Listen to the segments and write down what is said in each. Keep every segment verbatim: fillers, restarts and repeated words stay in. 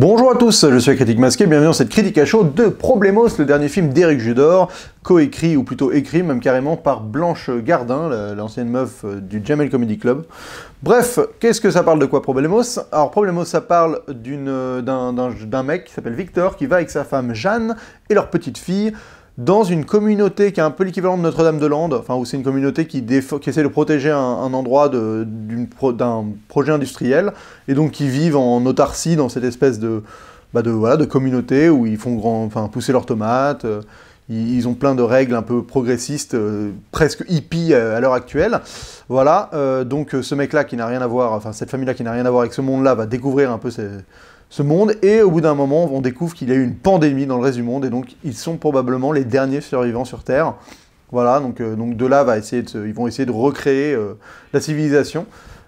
Bonjour à tous, je suis Critique Masquée, bienvenue dans cette critique à chaud de Problémos, le dernier film d'Eric Judor, co-écrit ou plutôt écrit même carrément par Blanche Gardin, l'ancienne meuf du Jamel Comedy Club. Bref, qu'est-ce que ça parle de quoi Problémos? Alors Problémos, ça parle d'un mec qui s'appelle Victor, qui va avec sa femme Jeanne et leur petite fille dans une communauté qui est un peu l'équivalent de Notre-Dame-des-Landes, enfin où c'est une communauté qui, qui essaie de protéger un, un endroit d'un pro projet industriel, et donc qui vivent en autarcie dans cette espèce de, bah de, voilà, de communauté où ils font grand, enfin, pousser leurs tomates, euh, ils, ils ont plein de règles un peu progressistes, euh, presque hippies euh, à l'heure actuelle. Voilà, euh, donc ce mec-là qui n'a rien à voir, enfin cette famille-là qui n'a rien à voir avec ce monde-là va découvrir un peu ces... ce monde, et au bout d'un moment, on découvre qu'il y a eu une pandémie dans le reste du monde, et donc ils sont probablement les derniers survivants sur Terre. Voilà, donc, euh, donc de là, va essayer de se, ils vont essayer de recréer euh, la civilisation,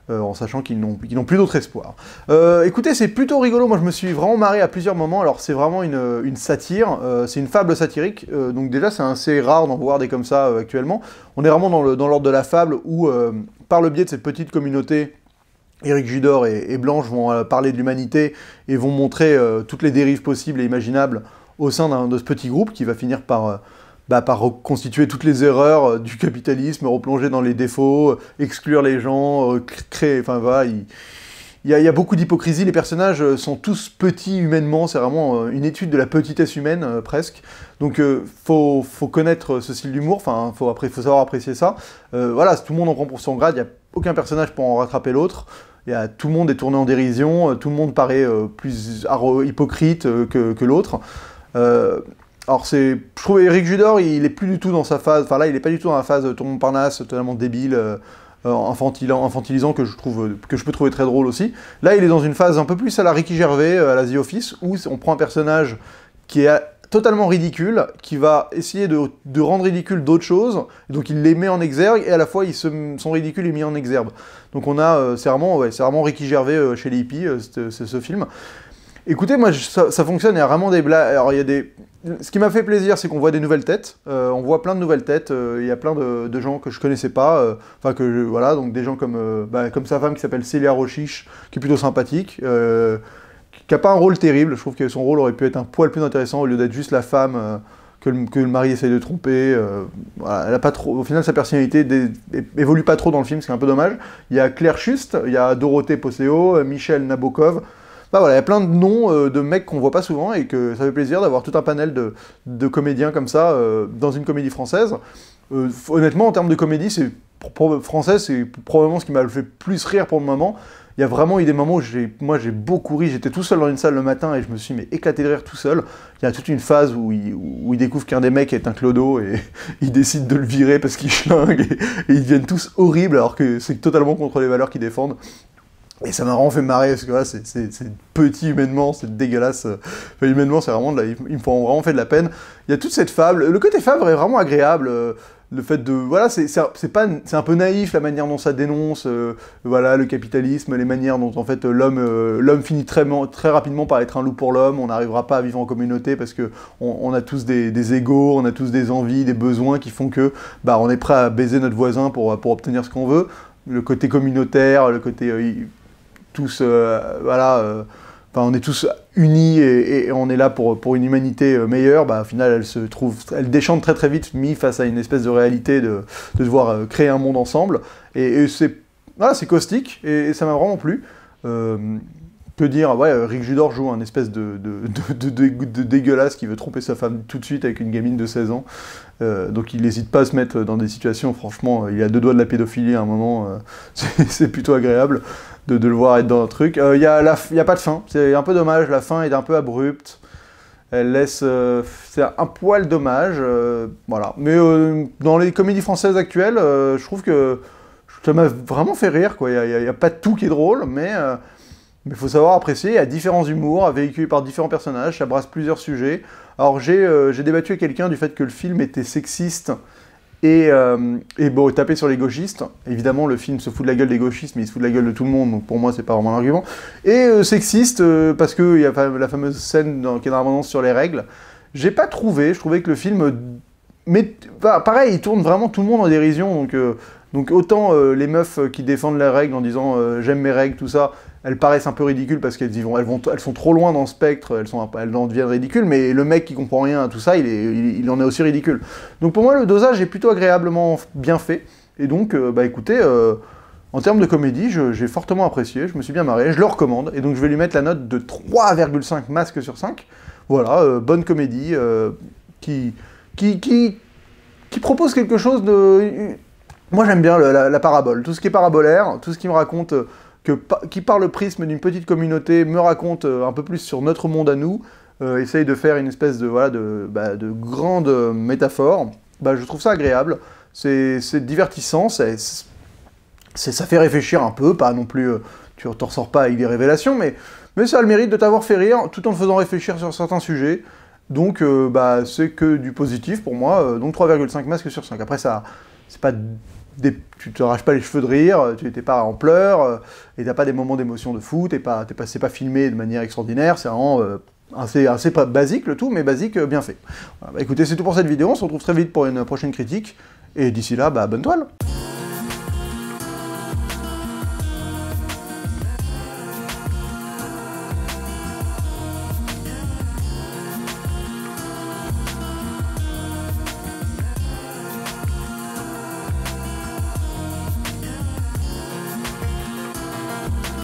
euh, en sachant qu'ils n'ont qu'ils n'ont plus d'autre espoir. Euh, écoutez, c'est plutôt rigolo, moi je me suis vraiment marré à plusieurs moments, alors c'est vraiment une, une satire, euh, c'est une fable satirique, euh, donc déjà c'est assez rare d'en voir des comme ça euh, actuellement. On est vraiment dans l'ordre dans de la fable, où euh, par le biais de cette petite communauté, Eric Judor et Blanche vont parler de l'humanité et vont montrer euh, toutes les dérives possibles et imaginables au sein de ce petit groupe qui va finir par, euh, bah, par reconstituer toutes les erreurs euh, du capitalisme, replonger dans les défauts, euh, exclure les gens, euh, créer... Enfin voilà, il, il, y a, il y a beaucoup d'hypocrisie, les personnages euh, sont tous petits humainement, c'est vraiment euh, une étude de la petitesse humaine euh, presque. Donc il euh, faut, faut connaître ce style d'humour, enfin faut, après, faut savoir apprécier ça. Euh, voilà, tout le monde en prend pour son grade, il n'y a aucun personnage pour en rattraper l'autre. Et à, tout le monde est tourné en dérision, tout le monde paraît euh, plus hypocrite euh, que, que l'autre. Euh, alors c'est, je trouve Eric Judor, il est plus du tout dans sa phase, enfin là il est pas du tout dans la phase euh, Tom Parnasse totalement débile, euh, infantilisant, infantilisant que je trouve, que je peux trouver très drôle aussi. Là il est dans une phase un peu plus à la Ricky Gervais, à la The Office, où on prend un personnage qui est totalement ridicule, qui va essayer de, de rendre ridicule d'autres choses, donc il les met en exergue, et à la fois ils se, son ridicule est mis en exergue. Donc on a, euh, c'est vraiment, ouais, c'est vraiment Ricky Gervais euh, chez les hippies, euh, c'est ce film. Écoutez, moi, je, ça, ça fonctionne, il y a vraiment des blagues, alors il y a des... Ce qui m'a fait plaisir, c'est qu'on voit des nouvelles têtes, euh, on voit plein de nouvelles têtes, il euh, y a plein de, de gens que je connaissais pas, enfin euh, que, je, voilà, donc des gens comme, euh, bah, comme sa femme qui s'appelle Célia Rochiche, qui est plutôt sympathique, euh, qui n'a pas un rôle terrible, je trouve que son rôle aurait pu être un poil plus intéressant au lieu d'être juste la femme euh, que, le, que le mari essaye de tromper. Euh, voilà, elle a pas trop, au final, sa personnalité évolue pas trop dans le film, ce qui est un peu dommage. Il y a Claire Schust, il y a Dorothée Posseo, euh, Michel Nabokov. Bah voilà, il y a plein de noms euh, de mecs qu'on voit pas souvent et que ça fait plaisir d'avoir tout un panel de, de comédiens comme ça euh, dans une comédie française. Euh, honnêtement, en termes de comédie, c'est française, c'est probablement ce qui m'a le fait plus rire pour le moment. Il y a vraiment eu des moments où moi j'ai beaucoup ri, j'étais tout seul dans une salle le matin et je me suis mais, éclaté de rire tout seul. Il y a toute une phase où il, où il découvre qu'un des mecs est un clodo et il décide de le virer parce qu'il schlingue et, et ils deviennent tous horribles alors que c'est totalement contre les valeurs qu'ils défendent. Et ça m'a vraiment fait marrer parce que voilà, c'est petit humainement, c'est dégueulasse. Enfin, humainement, c'est vraiment de la, ils me font vraiment fait de la peine. Il y a toute cette fable, le côté fable est vraiment agréable. Le fait de... Voilà, c'est un peu naïf la manière dont ça dénonce, euh, voilà, le capitalisme, les manières dont, en fait, l'homme euh, finit très, très rapidement par être un loup pour l'homme, on n'arrivera pas à vivre en communauté parce qu'on on a tous des, des égaux, on a tous des envies, des besoins qui font que, bah, on est prêt à baiser notre voisin pour, pour obtenir ce qu'on veut. Le côté communautaire, le côté... Euh, tous, euh, voilà... Euh, Enfin, on est tous unis et, et on est là pour, pour une humanité meilleure. Bah, au final, elle se trouve, elle déchante très très vite, mise face à une espèce de réalité de, de devoir créer un monde ensemble. Et, et c'est voilà, c'est caustique et, et ça m'a vraiment plu. Euh, que dire, ouais, Rick Judor joue un espèce de, de, de, de, de, de dégueulasse qui veut tromper sa femme tout de suite avec une gamine de seize ans. Euh, donc il n'hésite pas à se mettre dans des situations, franchement, il a deux doigts de la pédophilie à un moment, euh, c'est plutôt agréable de, de le voir être dans un truc. Il euh, n'y a, a pas de fin, c'est un peu dommage, la fin est un peu abrupte, elle laisse... Euh, c'est un poil dommage, euh, voilà. Mais euh, dans les comédies françaises actuelles, euh, je trouve que ça m'a vraiment fait rire, quoi. Il n'y a, a pas tout qui est drôle, mais... Euh, Mais il faut savoir apprécier, il y a différents humours, véhiculés par différents personnages, ça brasse plusieurs sujets. Alors j'ai euh, débattu avec quelqu'un du fait que le film était sexiste et, euh, et bon, tapé sur les gauchistes. Évidemment, le film se fout de la gueule des gauchistes, mais il se fout de la gueule de tout le monde, donc pour moi, c'est pas vraiment un argument. Et euh, sexiste, euh, parce qu'il y a la fameuse scène dans, qui est dans l'abondance sur les règles. J'ai pas trouvé, je trouvais que le film... Mais bah, pareil, il tourne vraiment tout le monde en dérision, donc... Euh, Donc autant euh, les meufs qui défendent les règles en disant euh, « j'aime mes règles », tout ça, elles paraissent un peu ridicules parce qu'elles vont, elles vont, elles sont trop loin dans le spectre, elles, sont, elles en deviennent ridicules, mais le mec qui comprend rien à tout ça, il, est, il, il en est aussi ridicule. Donc pour moi, le dosage est plutôt agréablement bien fait, et donc, euh, bah écoutez, euh, en termes de comédie, j'ai fortement apprécié, je me suis bien marré, je le recommande, et donc je vais lui mettre la note de trois virgule cinq masques sur cinq. Voilà, euh, bonne comédie, euh, qui, qui, qui, qui propose quelque chose de... Moi j'aime bien la, la, la parabole, tout ce qui est parabolaire, tout ce qui me raconte... Euh, Que, qui par le prisme d'une petite communauté me raconte euh, un peu plus sur notre monde à nous, euh, essaye de faire une espèce de, voilà, de, bah, de grande euh, métaphore, bah, je trouve ça agréable, c'est divertissant, c'est, ça fait réfléchir un peu, pas non plus, euh, tu t'en ressors pas avec des révélations, mais, mais ça a le mérite de t'avoir fait rire, tout en te faisant réfléchir sur certains sujets, donc euh, bah, c'est que du positif pour moi, euh, donc trois virgule cinq masques sur cinq, après ça, c'est pas... Des, tu te arraches pas les cheveux de rire, tu n'es pas en pleurs, euh, et t'as pas des moments d'émotion de fou, t'es pas, t'es pas, c'est pas filmé de manière extraordinaire, c'est vraiment euh, assez, assez basique le tout, mais basique euh, bien fait. Voilà, bah écoutez, c'est tout pour cette vidéo, on se retrouve très vite pour une prochaine critique, et d'ici là, bah, bonne toile.